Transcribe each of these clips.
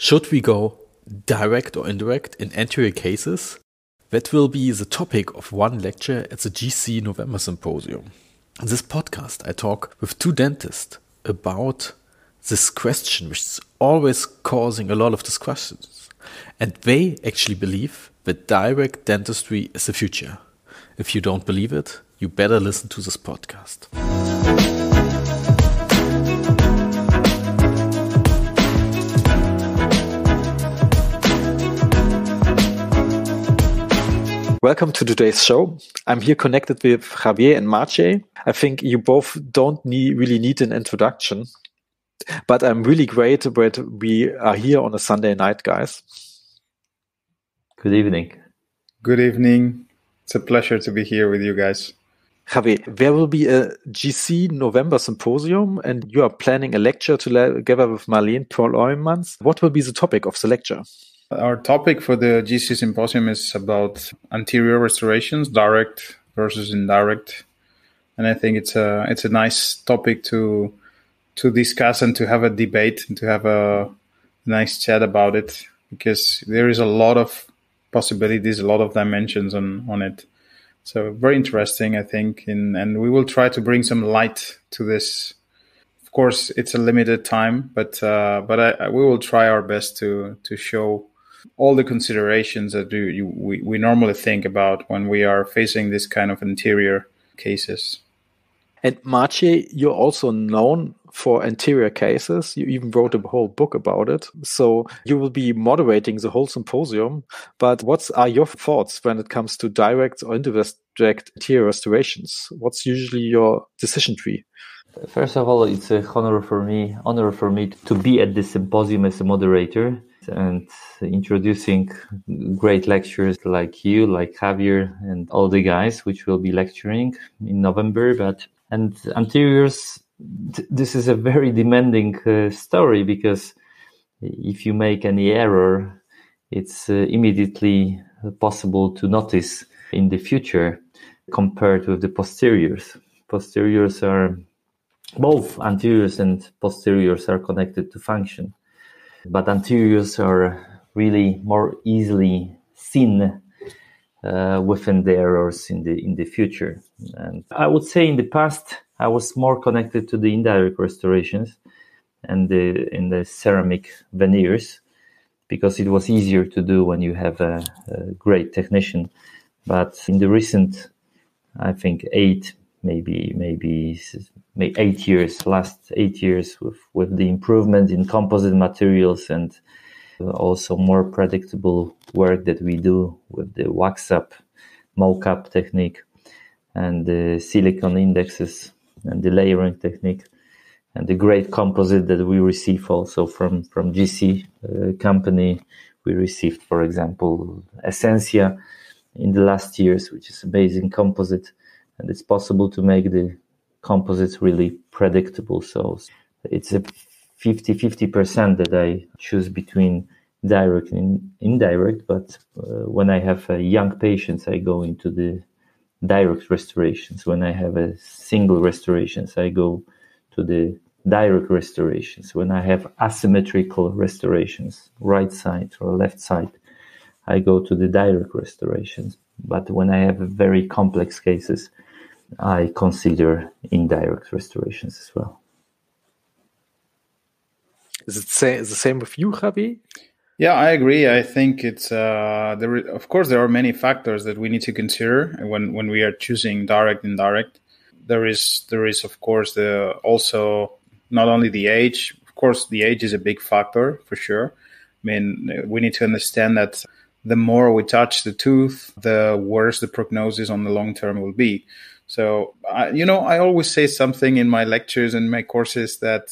Should we go direct or indirect in anterior cases? That will be the topic of one lecture at the GC November Symposium. In this podcast, I talk with two dentists about this question, which is always causing a lot of discussions. And they actually believe that direct dentistry is the future. If you don't believe it, you better listen to this podcast. Welcome to today's show. I'm here connected with Javier and Maciej. I think you both don't really need an introduction, but I'm really great that we are here on a Sunday night, guys. Good evening. Good evening. It's a pleasure to be here with you guys. Javier, there will be a GC November Symposium, and you are planning a lecture together with Marleen Peumans. What will be the topic of the lecture? Our topic for the GC Symposium is about anterior restorations, direct versus indirect. And I think it's a nice topic to discuss and to have a debate and to have a nice chat about it, because there is a lot of possibilities, a lot of dimensions on it. So very interesting, I think. And we will try to bring some light to this. Of course, it's a limited time, but we will try our best to show all the considerations that we normally think about when we are facing this kind of anterior cases. And Maciej, you're also known for anterior cases. You even wrote a whole book about it. So you will be moderating the whole symposium. But what are your thoughts when it comes to direct or indirect anterior restorations? What's usually your decision tree? First of all, it's an honor for me to be at this symposium as a moderator and introducing great lecturers like you, like Javier, and all the guys which will be lecturing in November. And anteriors, this is a very demanding story, because if you make any error, it's immediately possible to notice in the future compared with the posteriors. Posteriors are... Both anteriors and posteriors are connected to function, but anteriors are really more easily seen within the errors in the future. And I would say in the past, I was more connected to the indirect restorations and in the ceramic veneers, because it was easier to do when you have a great technician. But in the recent, I think, last eight years with the improvement in composite materials and also more predictable work that we do with the wax up, mock up technique and the silicon indexes and the layering technique and the great composite that we receive also from GC company. We received, for example, Essentia in the last years, which is amazing composite. And it's possible to make the composites really predictable. So it's a 50% that I choose between direct and indirect. But when I have young patients, I go into the direct restorations. When I have a single restorations, I go to the direct restorations. When I have asymmetrical restorations, right side or left side, I go to the direct restorations. But when I have very complex cases, I consider indirect restorations as well. Is it the same with you, Javi? Yeah, I agree. I think it's there are many factors that we need to consider when we are choosing direct and indirect. There is of course also not only the age. Of course, the age is a big factor for sure. I mean, we need to understand that the more we touch the tooth, the worse the prognosis on the long term will be. So, I always say something in my lectures and my courses that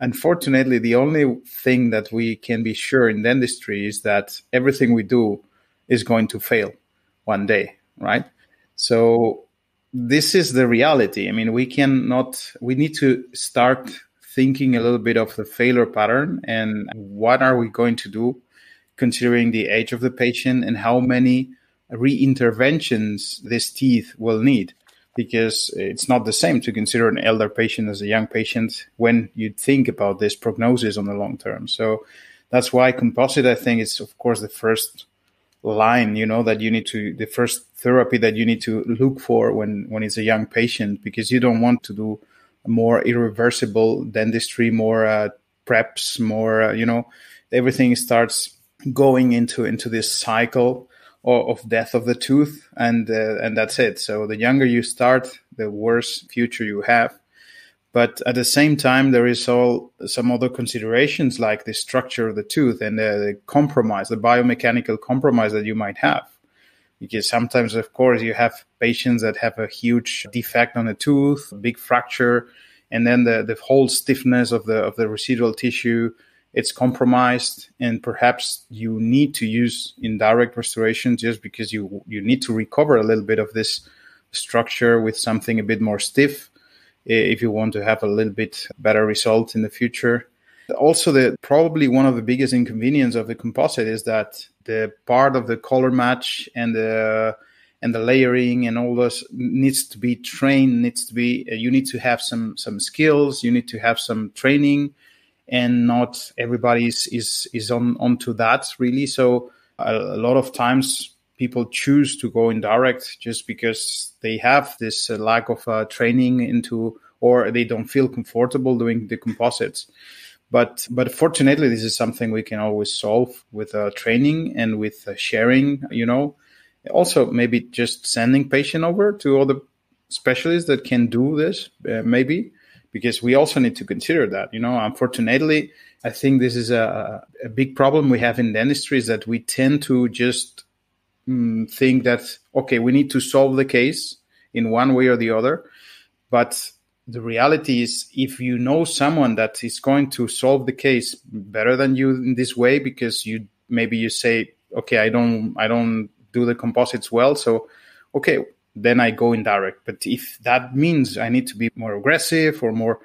unfortunately, the only thing that we can be sure in dentistry is that everything we do is going to fail one day, right? So this is the reality. I mean, we need to start thinking a little bit of the failure pattern and what are we going to do, considering the age of the patient and how many re-interventions this teeth will need, because it's not the same to consider an elder patient as a young patient when you think about this prognosis on the long term. So that's why composite, I think, is of course the first line, you know, that you need to, the first therapy that you need to look for when it's a young patient, because you don't want to do more irreversible dentistry, more preps, more, you know, everything starts going into this cycle of death of the tooth, and that's it. So the younger you start, the worse future you have. But at the same time, there is all some other considerations like the structure of the tooth and the compromise, the biomechanical compromise that you might have. Because sometimes, of course, you have patients that have a huge defect on the tooth, a big fracture, and then the whole stiffness of the residual tissue, it's compromised, and perhaps you need to use indirect restoration just because you need to recover a little bit of this structure with something a bit more stiff if you want to have a little bit better result in the future. Also, probably one of the biggest inconvenience of the composite is that the part of the color match and the layering and all this needs to be trained, you need to have some skills, you need to have some training, and not everybody is onto that really. So a lot of times people choose to go indirect just because they have this lack of training into, or they don't feel comfortable doing the composites. But fortunately, this is something we can always solve with training and with sharing, you know. Also, maybe just sending patient over to other specialists that can do this, maybe, because we also need to consider that, you know. Unfortunately, I think this is a big problem we have in dentistry, is that we tend to just think that, okay, we need to solve the case in one way or the other, but the reality is, if you know someone that is going to solve the case better than you in this way, because maybe you say, okay, I don't do the composites well, so okay, then I go indirect. But if that means I need to be more aggressive or more,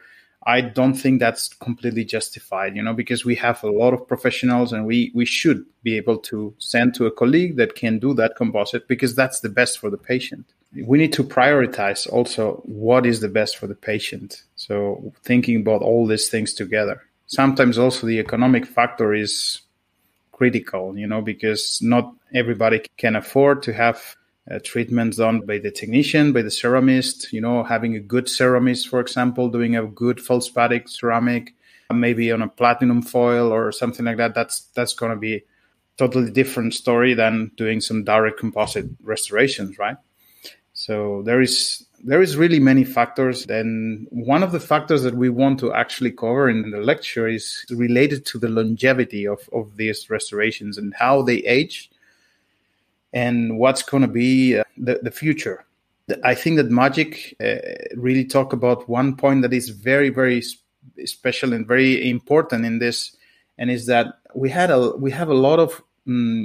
I don't think that's completely justified, you know, because we have a lot of professionals, and we should be able to send to a colleague that can do that composite, because that's the best for the patient. We need to prioritize also what is the best for the patient. So thinking about all these things together. Sometimes also the economic factor is critical, you know, because not everybody can afford to have treatments done by the technician, by the ceramist, you know, having a good ceramist, for example, doing a good feldspathic ceramic, maybe on a platinum foil or something like that. That's going to be a totally different story than doing some direct composite restorations, right? So there is really many factors. And one of the factors that we want to actually cover in the lecture is related to the longevity of these restorations and how they age and what's going to be the future. I think that Magic really talk about one point that is very, very special and very important in this, and is that we have a lot of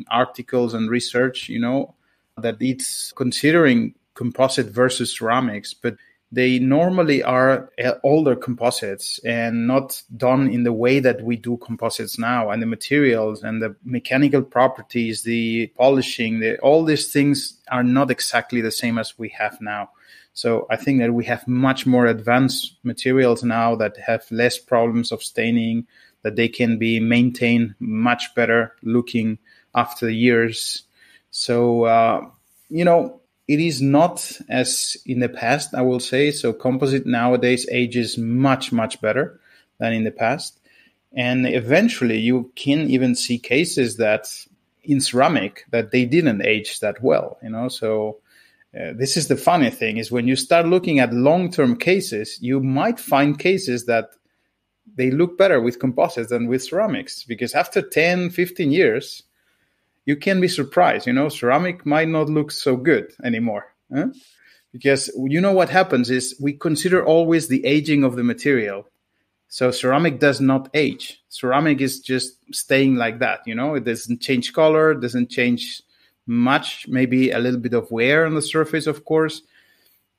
articles and research, you know, that it's considering composite versus ceramics, but they normally are older composites and not done in the way that we do composites now, and the materials and the mechanical properties, the polishing, all these things are not exactly the same as we have now. So I think that we have much more advanced materials now that have less problems of staining, that they can be maintained much better looking after the years. So, you know, it is not as in the past, I will say. So composite nowadays ages much, much better than in the past. And eventually you can even see cases that in ceramic that they didn't age that well, you know. So this is the funny thing, is when you start looking at long-term cases, you might find cases that they look better with composites than with ceramics, because after 10, 15 years, you can be surprised, you know, ceramic might not look so good anymore. Huh? Because, you know, what happens is we consider always the aging of the material. So ceramic does not age. Ceramic is just staying like that, you know. It doesn't change color, doesn't change much, maybe a little bit of wear on the surface, of course.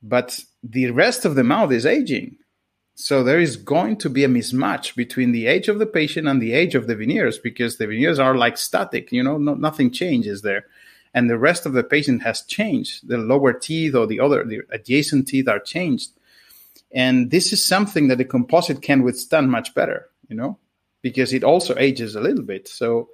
But the rest of the mouth is aging. So there is going to be a mismatch between the age of the patient and the age of the veneers, because the veneers are like static, you know, nothing changes there. And the rest of the patient has changed. The lower teeth or the adjacent teeth are changed. And this is something that the composite can withstand much better, you know. because it also ages a little bit. So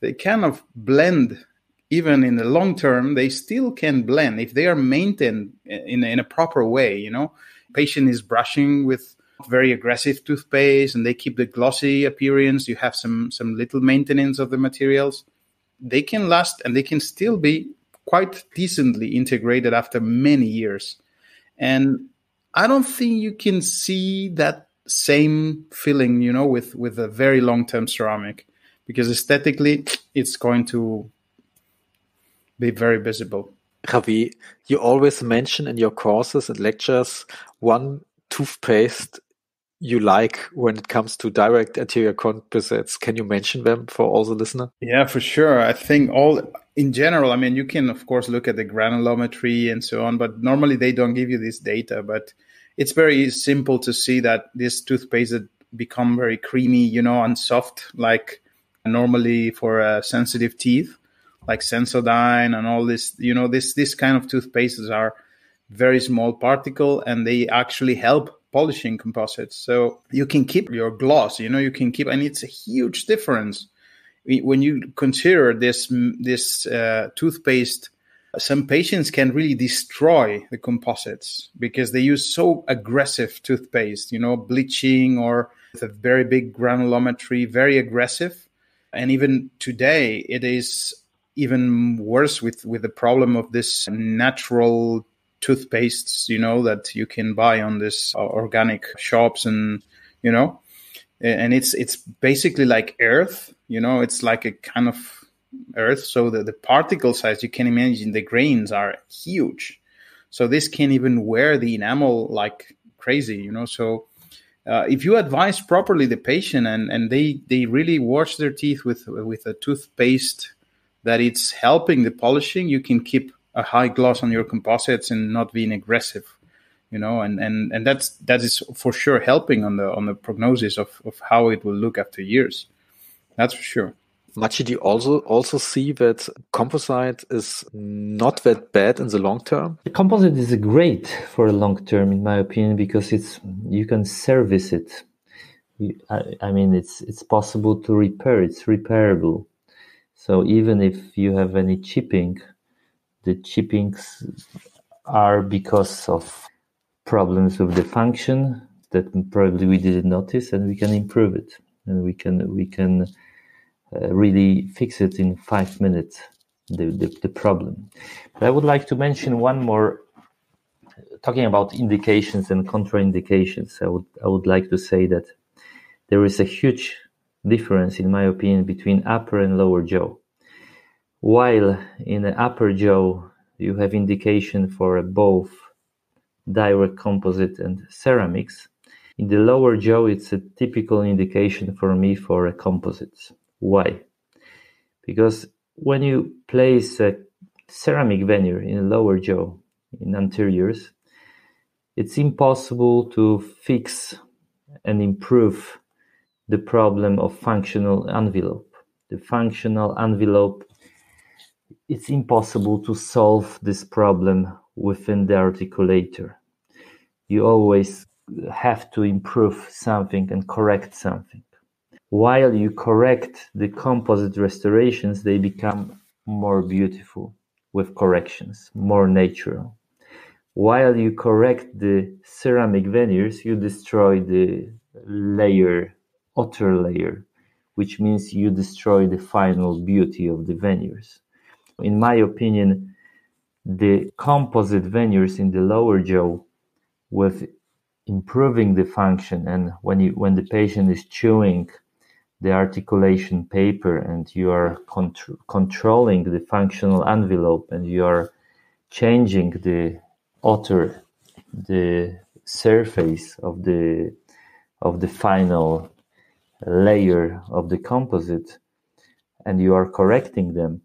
they kind of blend, even in the long term, they still can blend if they are maintained in a proper way. You know, patient is brushing with very aggressive toothpaste and they keep the glossy appearance. You have some little maintenance of the materials. They can last and they can still be quite decently integrated after many years. And I don't think you can see that same feeling, you know, with a very long-term ceramic, because aesthetically it's going to be very visible. Javi, you always mention in your courses and lectures one toothpaste you like when it comes to direct anterior composites. Can you mention them for all the listener? Yeah, for sure. I think all in general, I mean, you can of course look at the granulometry and so on, but normally they don't give you this data, but it's very simple to see that these toothpaste that become very creamy, you know, and soft, like normally for sensitive teeth, like Sensodyne and all this, you know, this kind of toothpastes are very small particle and they actually help polishing composites. So you can keep your gloss, you know, you can keep, and it's a huge difference. When you consider this toothpaste, some patients can really destroy the composites because they use so aggressive toothpaste, you know, bleaching or with a very big granulometry, very aggressive. And even today, it is even worse with the problem of this natural toothpastes, you know, that you can buy on this organic shops, and, you know, and it's basically like earth, you know, it's like a kind of earth. So the particle size, you can imagine the grains are huge. So this can even wear the enamel like crazy, you know. So if you advise properly the patient and they really wash their teeth with a toothpaste that it's helping the polishing, you can keep a high gloss on your composites and not being aggressive, you know, and that is for sure helping on the prognosis of how it will look after years. That's for sure. Maciej, do you also see that composite is not that bad in the long term? The composite is great for the long term, in my opinion, because you can service it. I mean, it's possible to repair. It's repairable. So even if you have any chipping, the chippings are because of problems with the function that probably we didn't notice, and we can improve it, and we can really fix it in 5 minutes, the problem. But I would like to mention one more, talking about indications and contraindications. I would like to say that there is a huge difference, in my opinion, between upper and lower jaw. While in the upper jaw, you have indication for both direct composite and ceramics, in the lower jaw, it's a typical indication for me for a composite. Why? Because when you place a ceramic veneer in the lower jaw, in anteriors, it's impossible to fix and improve the problem of functional envelope. The functional envelope, it's impossible to solve this problem within the articulator. You always have to improve something and correct something. While you correct the composite restorations, they become more beautiful with corrections, more natural. While you correct the ceramic veneers, you destroy the layer, outer layer, which means you destroy the final beauty of the veneers. In my opinion, the composite veneers in the lower jaw, with improving the function, and when the patient is chewing the articulation paper and you are controlling the functional envelope and you are changing the outer, the surface of the final layer of the composite, and you are correcting them,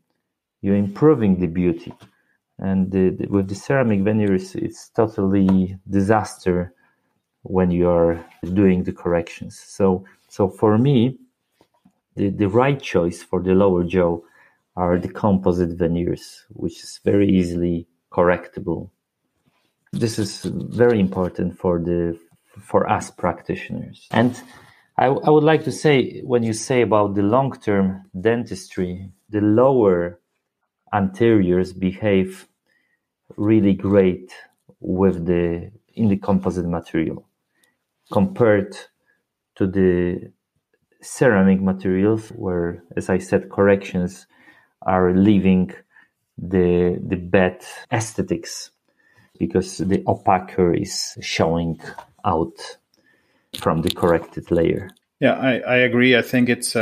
you're improving the beauty. And with the ceramic veneers, it's totally disaster when you are doing the corrections. So for me, the right choice for the lower jaw are the composite veneers, which is very easily correctable. This is very important for us practitioners. And I would like to say, when you say about the long-term dentistry, the lower anteriors behave really great with the in the composite material compared to the ceramic materials, where, as I said, corrections are leaving the bad aesthetics because the opaquer is showing out from the corrected layer. Yeah, I agree. I think it's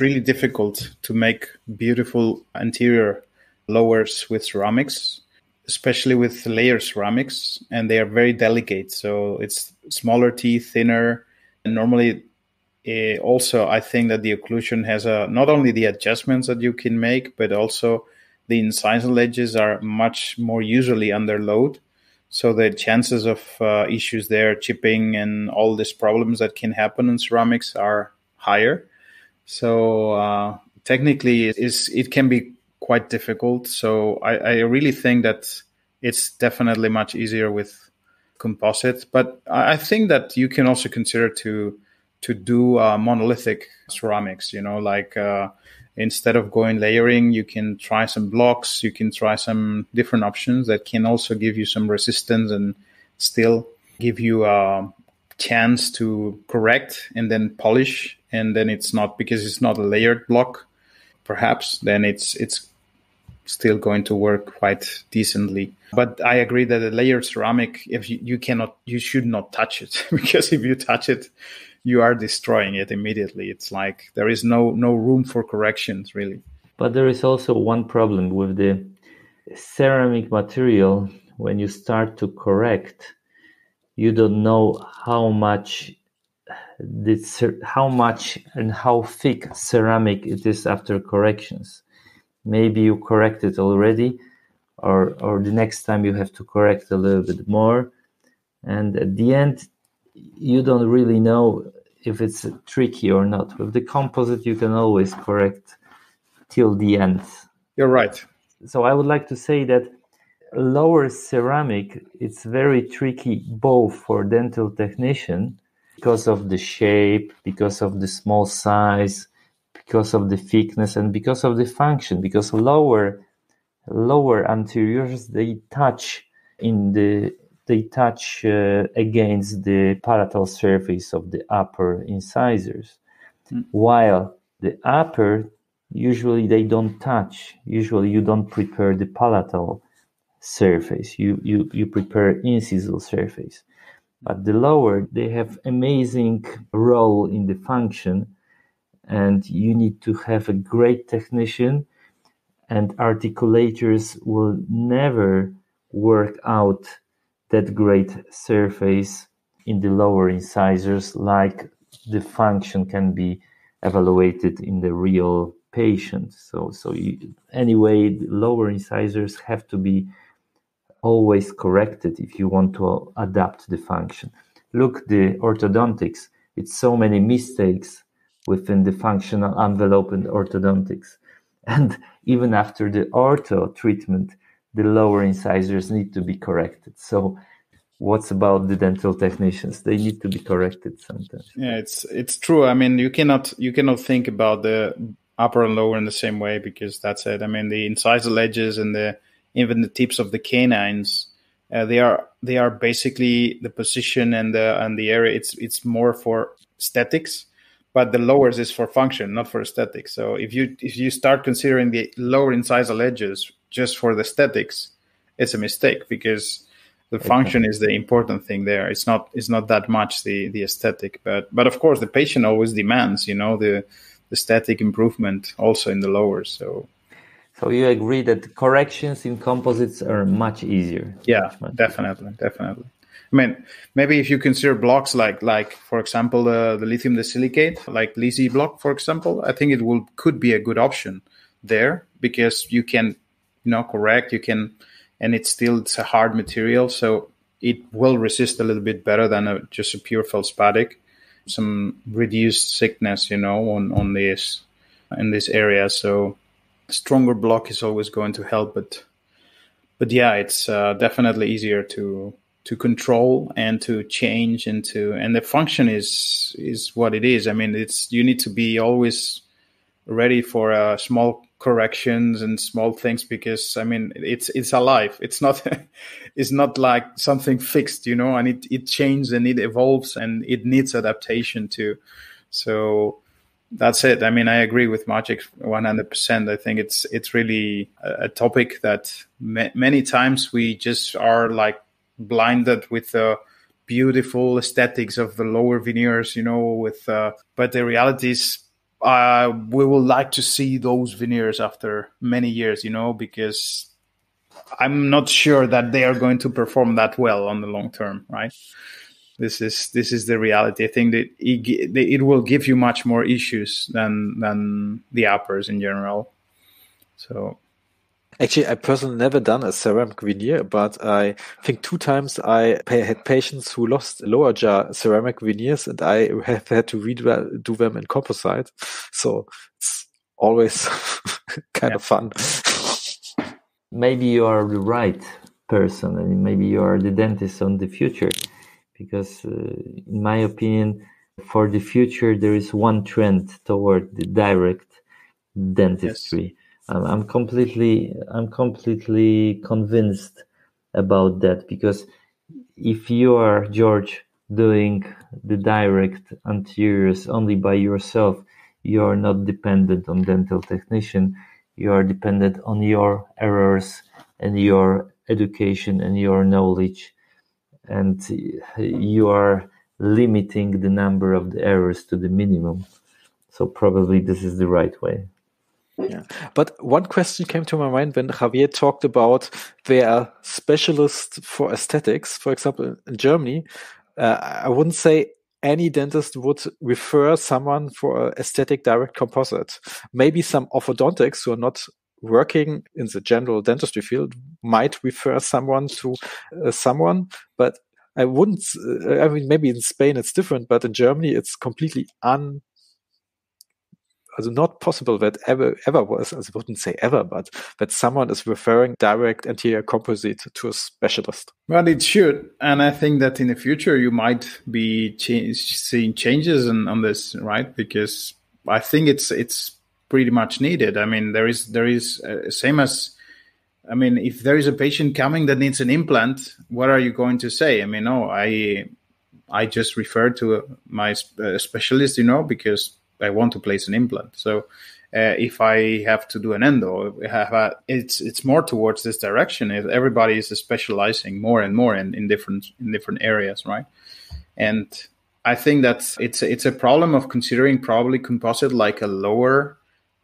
really difficult to make beautiful anterior lowers with ceramics, especially with layer ceramics, and they are very delicate. So it's smaller teeth, thinner, and normally also I think that the occlusion has not only the adjustments that you can make, but also the incisal edges are much more usually under load. So the chances of issues there, chipping and all these problems that can happen in ceramics are higher. So technically it can be quite difficult. So I really think that it's definitely much easier with composite. But I think that you can also consider to do monolithic ceramics, you know, like instead of going layering, you can try some blocks, you can try some different options that can also give you some resistance and still give you a chance to correct and then polish. And then it's not, because it's not a layered block, perhaps, then it's still going to work quite decently. But I agree that a layered ceramic, if you cannot, you should not touch it, because if you touch it, you are destroying it immediately. It's like there is no room for corrections, really. But there is also one problem with the ceramic material. When you start to correct, you don't know how much and how thick ceramic it is after corrections. Maybe you correct it already, or the next time you have to correct a little bit more. And at the end, you don't really know if it's tricky or not. With the composite, you can always correct till the end. You're right. So I would like to say that lower ceramic, it's very tricky both for dental technician because of the shape, because of the small size, because of the thickness, and because of the function, because lower anteriors, they touch against the palatal surface of the upper incisors, while the upper, usually they don't touch. Usually you don't prepare the palatal surface. You prepare incisal surface. But the lower, they have amazing role in the function, and you need to have a great technician, and articulators will never work out that great surface in the lower incisors, like the function can be evaluated in the real patient. So anyway, the lower incisors have to be always corrected if you want to adapt the function. Look, the orthodontics, it's so many mistakes within the functional envelope in orthodontics. And even after the ortho treatment, the lower incisors need to be corrected. So what's about the dental technicians? They need to be corrected sometimes. Yeah, it's true. I mean, you cannot think about the upper and lower in the same way, because that's it. I mean, the incisal edges and even the tips of the canines, they are basically the position and the area. It's more for aesthetics, but the lowers is for function, not for aesthetics. So if you start considering the lower incisal edges just for the aesthetics, it's a mistake, because the function is the important thing there. It's not that much the aesthetic, but of course the patient always demands, you know, the aesthetic improvement also in the lowers. So you agree that corrections in composites are much easier? Yeah, definitely. I mean, maybe if you consider blocks like for example the lithium desilicate, like Lisi block, for example, I think it could be a good option there, because you can. No, correct. You can, and it's a hard material, so it will resist a little bit better than just a pure feldspathic. Some reduced thickness, you know, in this area. So stronger block is always going to help, but yeah, it's definitely easier to to control and to change and to, and the function is what it is. I mean, it's, you need to be always ready for small corrections and small things, because I mean, it's alive. It's not, it's not like something fixed, you know, and it changes and it evolves and it needs adaptation too. So that's it. I mean, I agree with Maciej 100%. I think it's really a topic that many times we just are like, blinded with the beautiful aesthetics of the lower veneers, you know, with but the reality is we would like to see those veneers after many years, you know, because I'm not sure that they are going to perform that well on the long term, right? This is the reality. I think that it will give you much more issues than the uppers in general. So actually, I personally never done a ceramic veneer, but I think 2 times I had patients who lost lower jaw ceramic veneers, and I have had to redo them in composite. So it's always kind of fun. Maybe you are the right person, and maybe you are the dentist on the future, because in my opinion, for the future, there is one trend toward the direct dentistry. Yes. I'm completely convinced about that, because if you are, George, doing the direct anteriors only by yourself, you are not dependent on dental technician. You are dependent on your errors and your education and your knowledge, and you are limiting the number of the errors to the minimum. So probably this is the right way. Yeah, but one question came to my mind when Javier talked about there are specialists for aesthetics. For example, in Germany, I wouldn't say any dentist would refer someone for an aesthetic direct composite. Maybe some orthodontics who are not working in the general dentistry field might refer someone to someone, but I wouldn't. I mean, maybe in Spain it's different, but in Germany it's completely not possible that ever was, I wouldn't say ever, but that someone is referring direct anterior composite to a specialist. Well, it should. And I think that in the future, you might be seeing changes on this, right? Because I think it's pretty much needed. I mean, there is same as, I mean, if there is a patient coming that needs an implant, what are you going to say? I mean, oh, I just refer to my specialist, you know, because I want to place an implant. So if I have to do an endo, it's more towards this direction. Everybody is specializing more and more in different areas, right? And I think that it's a problem of considering probably composite like a lower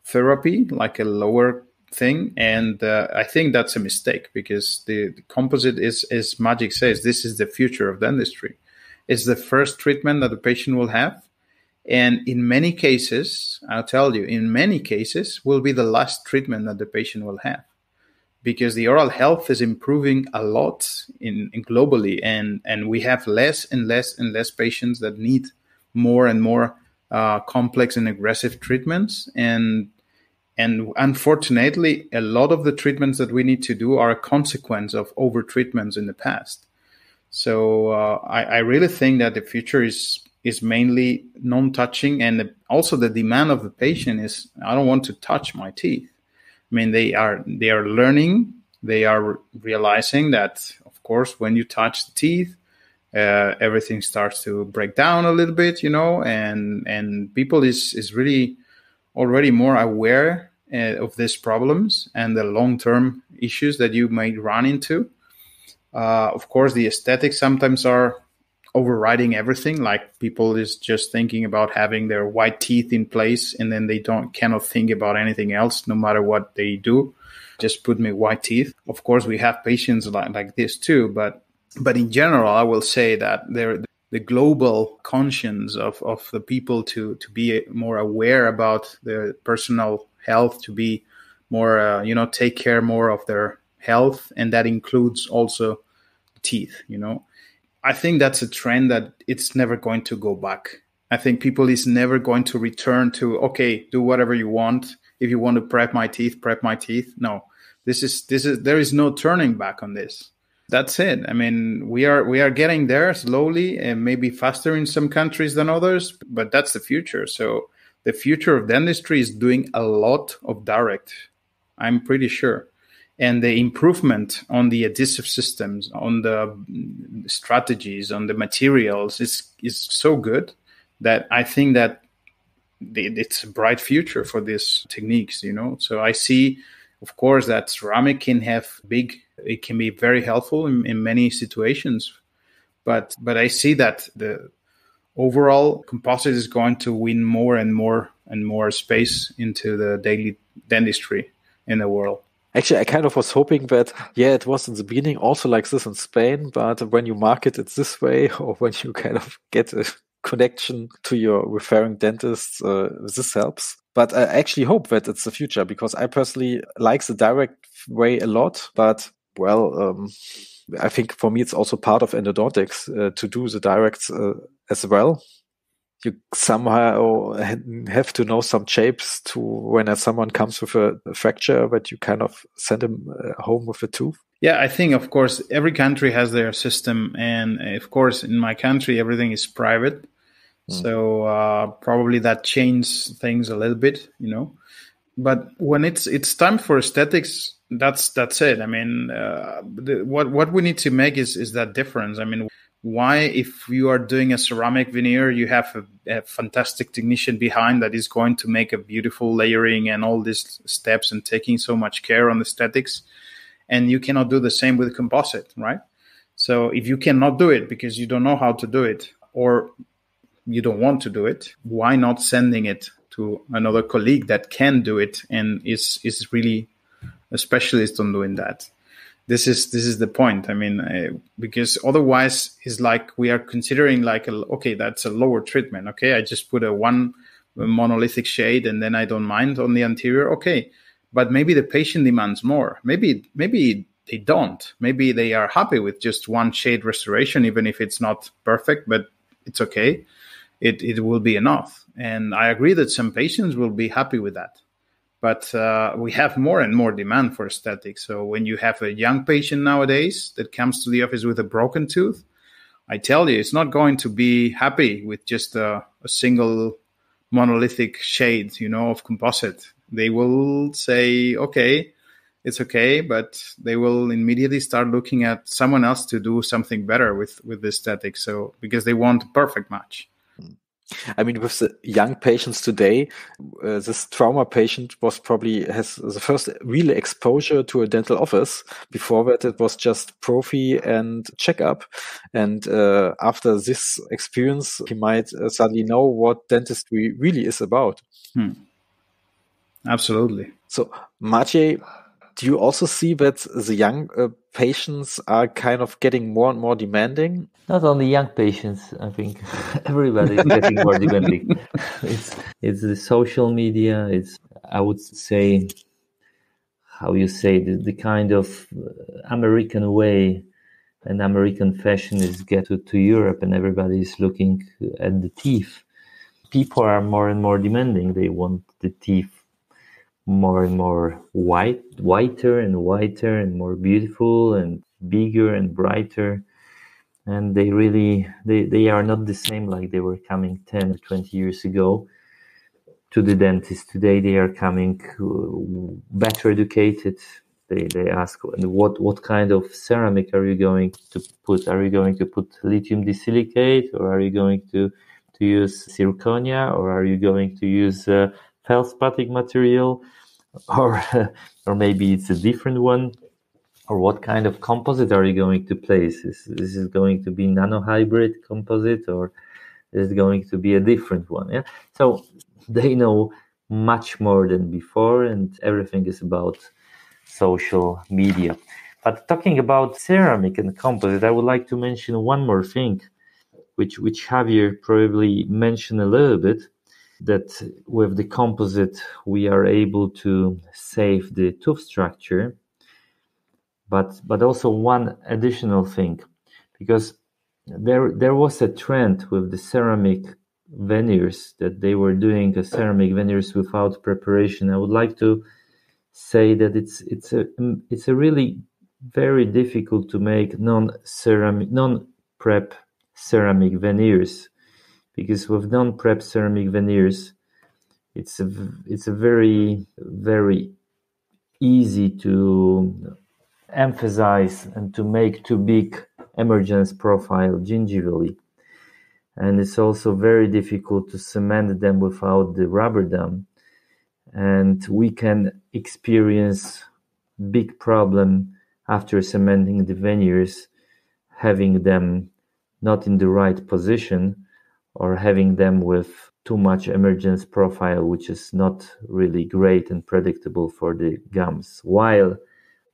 therapy, like a lower thing. And I think that's a mistake, because the composite is, as Maciej says, this is the future of dentistry. It's the first treatment that the patient will have. And in many cases, I'll tell you, will be the last treatment that the patient will have, because the oral health is improving a lot in globally, and we have less and less patients that need more and more complex and aggressive treatments. And unfortunately, a lot of the treatments that we need to do are a consequence of over-treatments in the past. So I really think that the future is mainly non-touching, and also the demand of the patient is, I don't want to touch my teeth. I mean, they are learning, they are realizing that, of course, when you touch the teeth, everything starts to break down a little bit, you know, and people is really already more aware of these problems and the long-term issues that you may run into. Of course, the aesthetics sometimes are overriding everything, like people is just thinking about having their white teeth in place, and then they cannot think about anything else, no matter what they do. Just put me white teeth. Of course, we have patients like this too, but in general, I will say that the global conscience of the people to be more aware about their personal health, to be more take care more of their health, and that includes also teeth, you know. I think that's a trend that it's never going to go back. I think people is never going to return to, okay, do whatever you want. If you want to prep my teeth, prep my teeth. No, there is no turning back on this. That's it. I mean, we are getting there slowly, and maybe faster in some countries than others, but that's the future. So the future of dentistry is doing a lot of direct, I'm pretty sure. And the improvement on the adhesive systems, on the strategies, on the materials is so good that I think that it's a bright future for these techniques, you know. So I see, of course, that ceramic can have it can be very helpful in many situations. But I see that the overall composite is going to win more and more and more space into the daily dentistry in the world. Actually, I kind of was hoping that, yeah, it was in the beginning also like this in Spain, but when you market it this way, or when you kind of get a connection to your referring dentist, this helps. But I actually hope that it's the future, because I personally like the direct way a lot. But, well, I think for me it's also part of endodontics to do the directs as well. You somehow have to know some shapes to when someone comes with a fracture, but you kind of send him home with a tooth. Yeah, I think, of course, every country has their system. And, of course, in my country, everything is private. So probably that changes things a little bit, you know. But when it's time for aesthetics, that's it. I mean, what we need to make is that difference. I mean, why, if you are doing a ceramic veneer, you have a fantastic technician behind that is going to make a beautiful layering and all these steps and taking so much care on aesthetics, and you cannot do the same with composite, right? So if you cannot do it because you don't know how to do it, or you don't want to do it, why not sending it to another colleague that can do it and is really a specialist on doing that? This is the point. I mean, because otherwise it's like we are considering like, okay, that's a lower treatment. Okay, I just put one monolithic shade and then I don't mind on the anterior. Okay, but maybe the patient demands more. Maybe they don't. Maybe they are happy with just one shade restoration, even if it's not perfect, but it's okay. It will be enough. And I agree that some patients will be happy with that. But we have more and more demand for aesthetics. So when you have a young patient nowadays that comes to the office with a broken tooth, I tell you, it's not going to be happy with just a single monolithic shade, you know, of composite. They will say, okay, it's okay, but they will immediately start looking at someone else to do something better with the aesthetic. So because they want a perfect match. I mean, with the young patients today, this trauma patient was probably has the first real exposure to a dental office. Before that, it was just prophy and checkup. And after this experience, he might suddenly know what dentistry really is about. Absolutely. So, Maciej, do you also see that the young patients are kind of getting more and more demanding? Not only young patients, I think everybody is getting more demanding. It's the social media. It's, I would say, how you say, the kind of American way and American fashion is get to Europe, and everybody is looking at the teeth. People are more and more demanding. They want the teeth more and more whiter and whiter, and more beautiful and bigger and brighter, and they really they are not the same like they were coming 10 or 20 years ago to the dentist. Today they are coming better educated. They ask, what kind of ceramic are you going to put? Are you going to put lithium disilicate, or are you going to use zirconia, or are you going to use feldspathic material, or maybe it's a different one, or what kind of composite are you going to place? This is going to be nanohybrid composite, or this is going to be a different one. Yeah? So they know much more than before, and everything is about social media. But talking about ceramic and composite, I would like to mention one more thing, which Javier probably mentioned a little bit, that with the composite, we are able to save the tooth structure. But also one additional thing, because there was a trend with the ceramic veneers that they were doing a ceramic veneers without preparation. I would like to say that it's a really very difficult to make non-prep ceramic veneers, because with non-prep ceramic veneers, it's a very, very easy to emphasize and to make too big emergence profile gingivally. And it's also very difficult to cement them without the rubber dam. And we can experience big problem after cementing the veneers, having them not in the right position or having them with too much emergence profile, which is not really great and predictable for the gums. While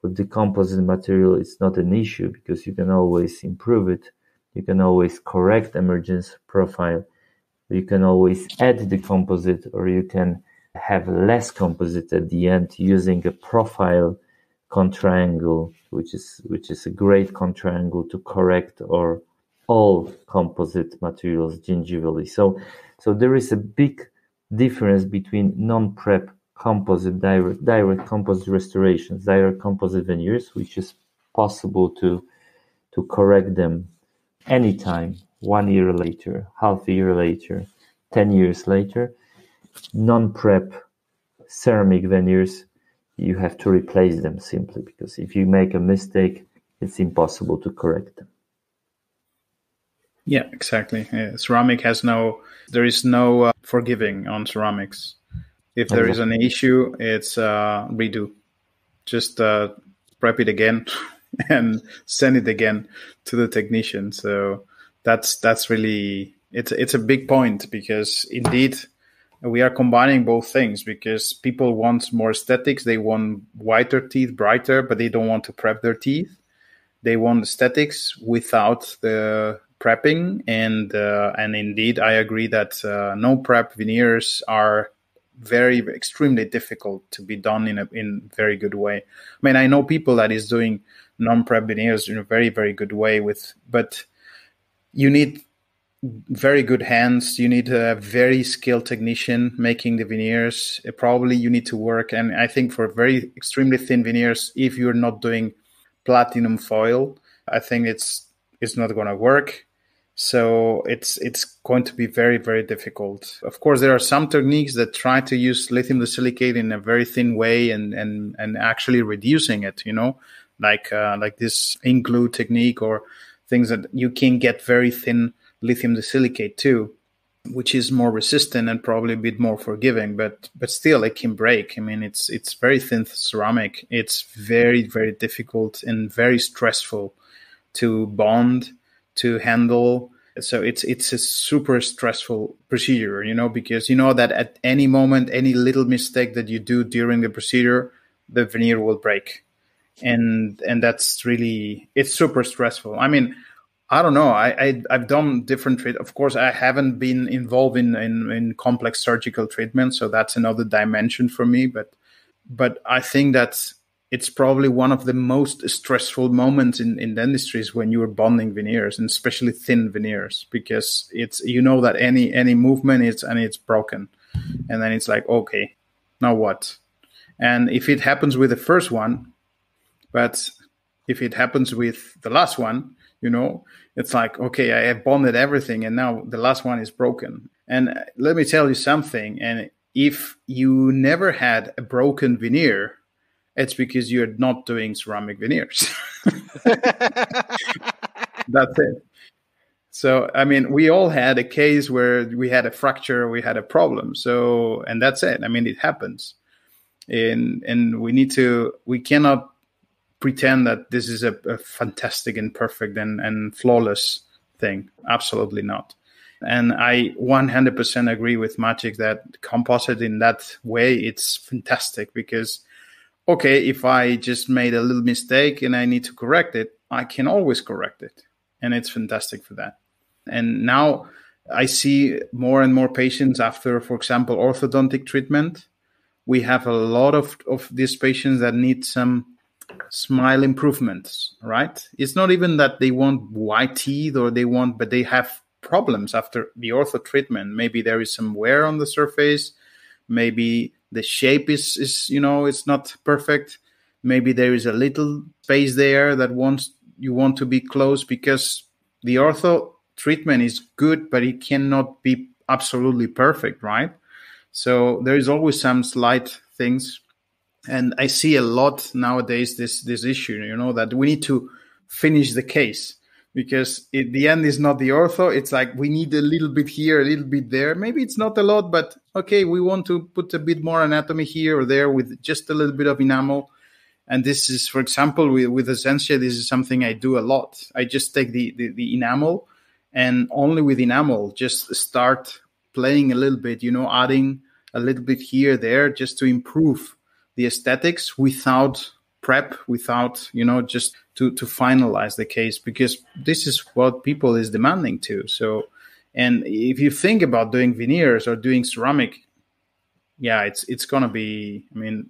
with the composite material, it's not an issue because you can always improve it. You can always correct emergence profile. You can always add the composite, or you can have less composite at the end using a profile contra-angle, which is a great contra-angle to correct or all composite materials gingivally. So there is a big difference between non-prep composite, direct composite restorations, direct composite veneers, which is possible to correct them anytime, 1 year later, half a year later, 10 years later. Non-prep ceramic veneers, you have to replace them simply, because if you make a mistake, it's impossible to correct them. Yeah, exactly. Ceramic has there is no forgiving on ceramics. If there is an issue, it's redo. Just prep it again and send it again to the technician. So that's really, it's a big point, because indeed we are combining both things, because people want more aesthetics. They want whiter teeth, brighter, but they don't want to prep their teeth. They want aesthetics without the prepping. And indeed, I agree that no prep veneers are very extremely difficult to be done in very good way. I mean, I know people that is doing non-prep veneers in a very, very good way but you need very good hands. You need a very skilled technician making the veneers. Probably you need to work. And I think for very extremely thin veneers, if you're not doing platinum foil, I think it's not going to work. So it's going to be very, very difficult. Of course, there are some techniques that try to use lithium dosilicate in a very thin way and actually reducing it, like this in-glue technique, or things that you can get very thin lithium dosilicate too, which is more resistant and probably a bit more forgiving, but still it can break. I mean, it's very thin ceramic. It's very, very difficult and very stressful to bond, to handle. So it's a super stressful procedure, because you know that at any moment, any little mistake that you do during the procedure, the veneer will break. And that's really, it's super stressful. I mean, I don't know. I've done different treatments. Of course, I haven't been involved in complex surgical treatment, so that's another dimension for me. But I think that it's probably one of the most stressful moments in the industry is when you are bonding veneers, and especially thin veneers, because it's that any movement it's broken, and then it's like, okay, now what? And if it happens with the first one, but if it happens with the last one, it's like, okay, I have bonded everything and now the last one is broken. And let me tell you something. And if you never had a broken veneer, it's because you're not doing ceramic veneers. That's it. So, I mean, we all had a case where we had a fracture, we had a problem. So, and that's it. I mean, it happens. And we cannot pretend that this is a fantastic and perfect and flawless thing. Absolutely not. And I 100% agree with Maciej that composite in that way, it's fantastic, because, okay, if I just made a little mistake and I need to correct it, I can always correct it. And it's fantastic for that. And now I see more and more patients after, for example, orthodontic treatment. We have a lot of these patients that need some smile improvements, right? It's not even that they want white teeth but they have problems after the ortho treatment. Maybe there is some wear on the surface. Maybe the shape is it's not perfect. Maybe there is a little space there that you want to be close, because the ortho treatment is good, but it cannot be absolutely perfect, right? So there is always some slight things. And I see a lot nowadays this issue, you know, that we need to finish the case, because at the end is not the ortho. It's like we need a little bit here, a little bit there. Maybe it's not a lot, but okay, we want to put a bit more anatomy here or there with just a little bit of enamel. And this is, for example, with Essentia, this is something I do a lot. I just take the enamel, and only with enamel, just start playing a little bit, you know, adding a little bit here, there, just to improve the aesthetics without prep, without, you know, just to finalize the case, because this is what people is demanding too. So, and if you think about doing veneers or doing ceramic, yeah, it's going to be, I mean,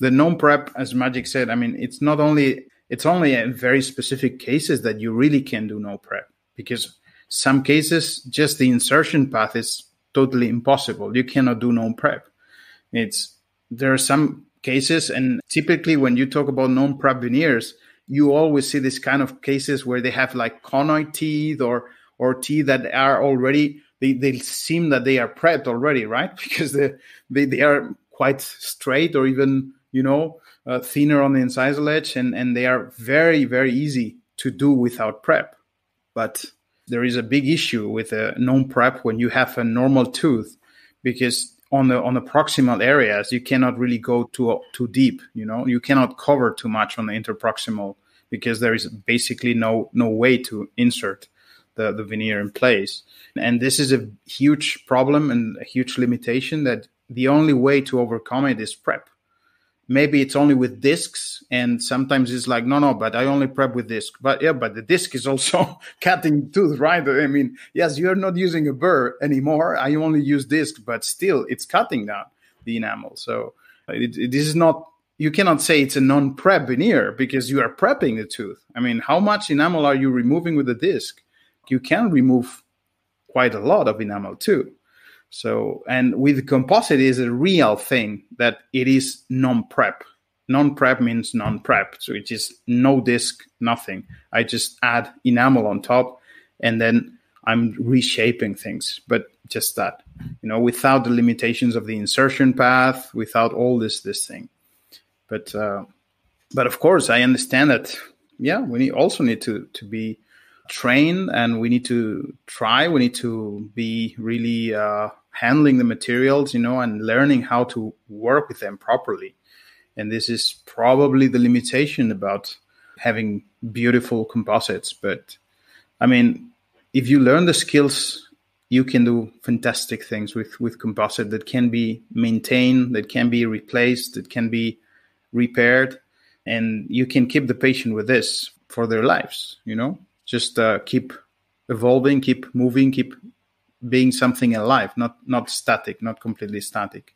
the non-prep, as Maciej said, I mean, it's only in very specific cases that you really can do no prep, because some cases just the insertion path is totally impossible. You cannot do non-prep. There are some cases, and typically when you talk about non-prep veneers, you always see this kind of cases where they have like conoid teeth or teeth that are already, they seem that they are prepped already, right? Because they are quite straight, or even, you know, thinner on the incisal edge, and they are very, very easy to do without prep. But there is a big issue with a non-prep when you have a normal tooth, because on the proximal areas, you cannot really go too deep, you know. You cannot cover too much on the interproximal, because there is basically no way to insert the veneer in place. And this is a huge problem and a huge limitation that the only way to overcome it is prep. Maybe it's only with discs, and sometimes it's like, no, but I only prep with disc. But yeah, but the disc is also cutting tooth, right? I mean, yes, you're not using a burr anymore. I only use disc, but still it's cutting down the enamel. So this is not, you cannot say it's a non-prep veneer, because you are prepping the tooth. I mean, how much enamel are you removing with the disc? You can remove quite a lot of enamel too. So, and with composite is a real thing that it is non-prep. Non-prep means non-prep. So it is no disc, nothing. I just add enamel on top, and then I'm reshaping things. But just that, you know, without the limitations of the insertion path, without all this thing. But of course, I understand that, yeah, we also need to be trained, and we need to try. We need to be really handling the materials, you know, and learning how to work with them properly. And this is probably the limitation about having beautiful composites. But I mean, if you learn the skills, you can do fantastic things with composite that can be maintained, that can be replaced, that can be repaired, and you can keep the patient with this for their lives, you know. Just keep evolving, keep moving, keep being something alive, not static, not completely static.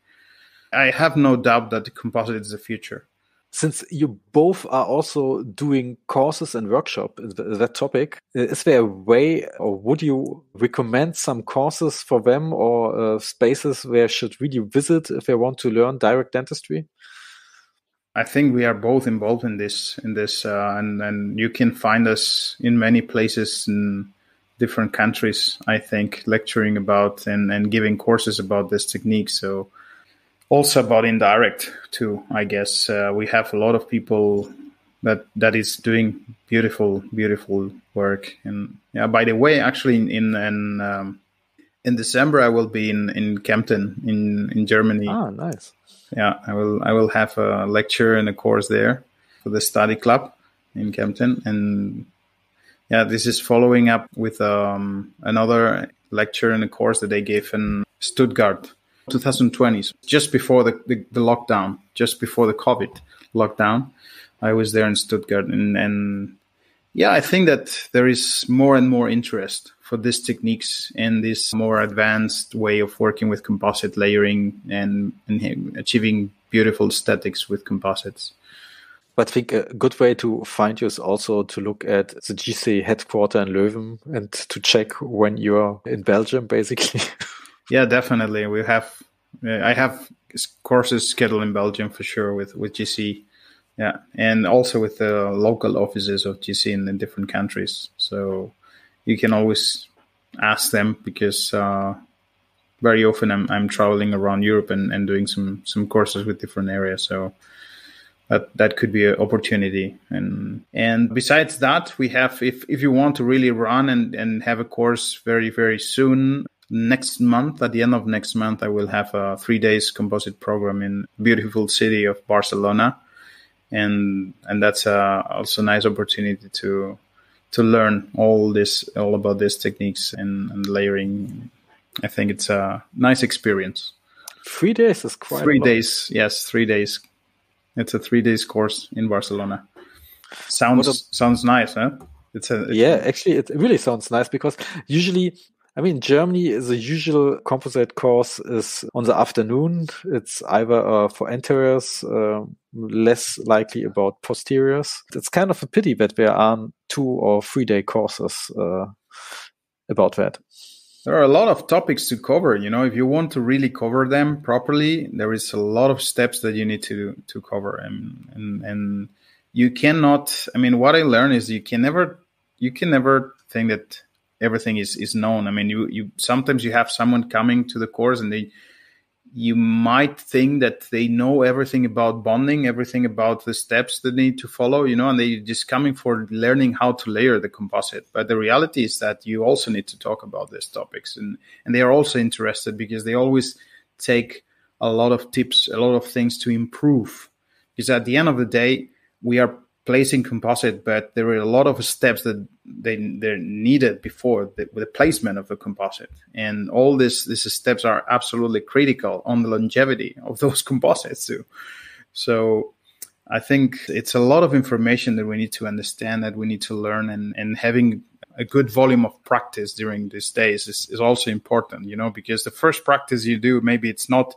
I have no doubt that the composite is the future. Since you both are also doing courses and workshops in that topic, is there a way, or would you recommend some courses for them, or spaces where they should really visit if they want to learn direct dentistry? I think we are both involved in this, and you can find us in many places in different countries, I think, lecturing about and giving courses about this technique. So also about indirect too, I guess. We have a lot of people that is doing beautiful, beautiful work. And yeah, by the way, actually in December, I will be in Kempten in Germany. Ah, nice. Yeah, I will have a lecture and a course there for the study club in Kempten. And yeah, this is following up with another lecture and a course that they gave in Stuttgart, 2020, just before the lockdown, just before the COVID lockdown. I was there in Stuttgart. And yeah, I think that there is more and more interest for these techniques and this more advanced way of working with composite layering and achieving beautiful aesthetics with composites. But I think a good way to find you is also to look at the GC headquarter in Leuven and to check when you're in Belgium, basically. Yeah, definitely. I have courses scheduled in Belgium for sure with GC. Yeah, and also with the local offices of GC in the different countries. So you can always ask them, because very often I'm traveling around Europe and doing some courses with different areas. So that could be an opportunity. And besides that, we have, if you want to really run and have a course very, very soon, next month, at the end of next month, I will have a 3 days composite program in beautiful city of Barcelona. And that's also a nice opportunity to learn all about these techniques and layering. I think it's a nice experience. 3 days is quite 3 days. Yes, 3 days. It's a 3 days course in Barcelona. Sounds nice, huh? Actually, it really sounds nice, because usually, I mean, Germany, the usual composite course is on the afternoon. It's either for anteriors, less likely about posteriors. It's kind of a pity that there aren't 2 or 3 day courses about that. There are a lot of topics to cover. You know, if you want to really cover them properly, there is a lot of steps that you need to cover. And you cannot, I mean, what I learned is you can never think that everything is known. I mean, you sometimes you have someone coming to the course and you might think that they know everything about bonding, everything about the steps that they need to follow, you know, and they're just coming for learning how to layer the composite. But the reality is that you also need to talk about these topics, and they are also interested, because they always take a lot of tips, a lot of things to improve. Because at the end of the day, we are placing composite, but there are a lot of steps that they're needed before the placement of the composite, and all these steps are absolutely critical on the longevity of those composites too. So I think it's a lot of information that we need to understand, that we need to learn, and having a good volume of practice during these days is also important, you know, because the first practice you do, maybe it's not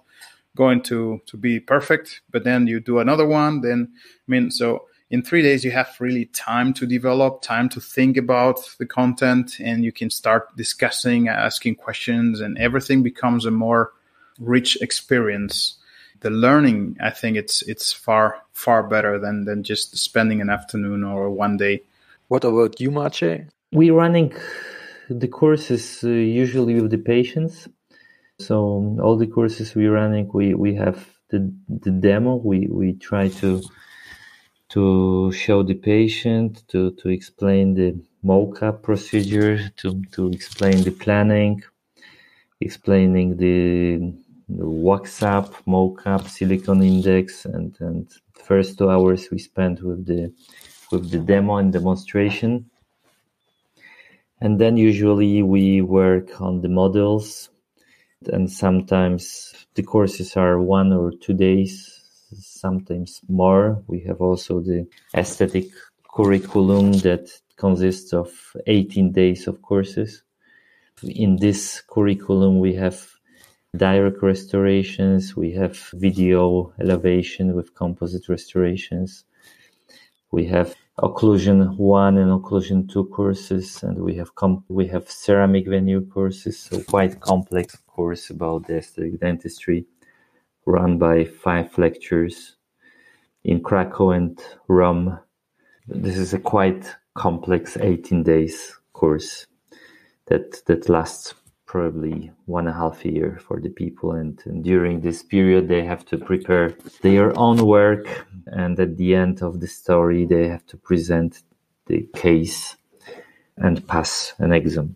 going to be perfect, but then you do another one, then I mean, so in 3 days, you have really time to develop, time to think about the content, and you can start discussing, asking questions, and everything becomes a more rich experience. The learning, I think it's far, far better than just spending an afternoon or 1 day. What about you, Maciej? We're running the courses usually with the patients. So all the courses we're running, we have the demo. We try to show the patient, to explain the mocap procedure, to explain the planning, explaining the wax up, mocap, silicone index, and first 2 hours we spend with the demo and demonstration. And then usually we work on the models, and sometimes the courses are 1 or 2 days. Sometimes more. We have also the aesthetic curriculum that consists of 18 days of courses. In this curriculum, we have direct restorations, we have video elevation with composite restorations, we have occlusion 1 and occlusion 2 courses, and we have ceramic venue courses. So quite complex course about the aesthetic dentistry, run by 5 lectures in Krakow and Rome. This is a quite complex 18 days course that lasts probably 1.5 years for the people. And during this period, they have to prepare their own work. And at the end of the story, they have to present the case and pass an exam.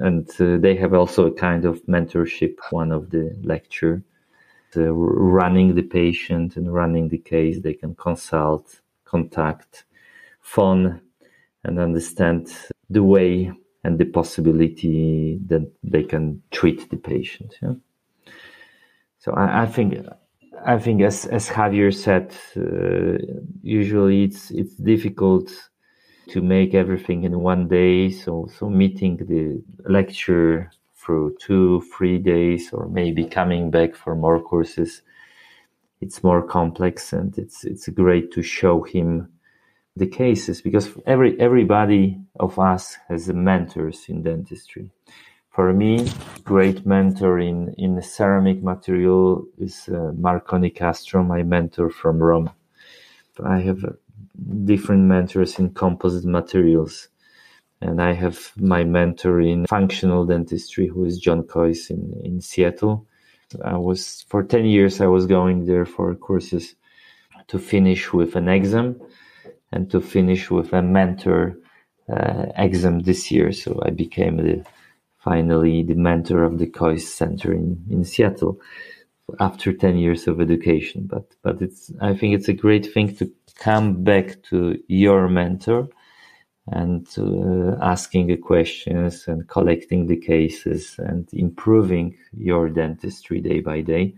And they have also a kind of mentorship, one of the lecture. Running the patient and running the case, they can consult, contact, phone, and understand the way and the possibility that they can treat the patient. Yeah? So I think as Javier said, usually it's difficult to make everything in 1 day. So meeting the lecture through 2-3 days, or maybe coming back for more courses, it's more complex, and it's great to show him the cases, because everybody of us has mentors in dentistry. For me, great mentor in ceramic material is Marco Nicastro, my mentor from Rome. I have different mentors in composite materials. And I have my mentor in functional dentistry, who is John Coyce in Seattle. I was, for 10 years, I was going there for courses to finish with an exam and to finish with a mentor exam this year. So I became finally the mentor of the Coyce Center in Seattle after 10 years of education. But I think it's a great thing to come back to your mentor and asking the questions and collecting the cases and improving your dentistry day by day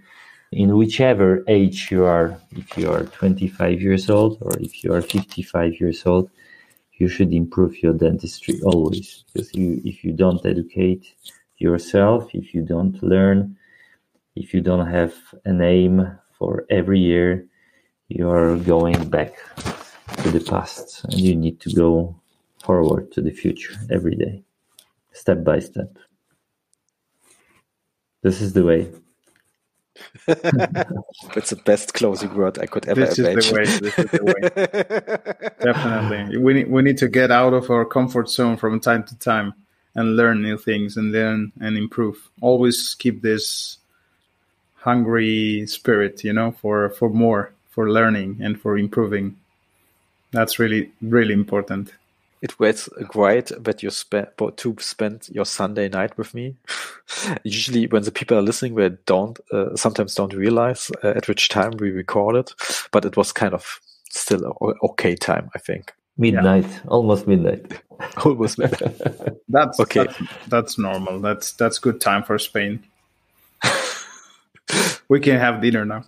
in whichever age you are. If you are 25 years old or if you are 55 years old, you should improve your dentistry always, because if you don't educate yourself, if you don't learn, if you don't have an aim for every year, you are going back to the past, and you need to go forward to the future every day, step by step. This is the way. That's the best closing word I could ever imagine. This is the way. Definitely. We need to get out of our comfort zone from time to time and learn new things and learn and improve. Always keep this hungry spirit, for more, for learning and for improving. That's really, really important. It was great that you spent your Sunday night with me. Usually when the people are listening, they sometimes don't realize at which time we recorded, but it was kind of still okay time, I think. Midnight, yeah. Almost midnight. That's okay. That's normal. That's good time for Spain. We can have dinner now.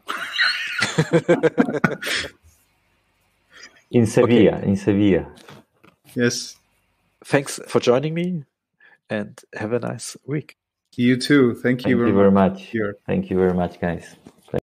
In Sevilla. Yes. Thanks for joining me and have a nice week. You too. Thank you very much. Thank you very much, guys.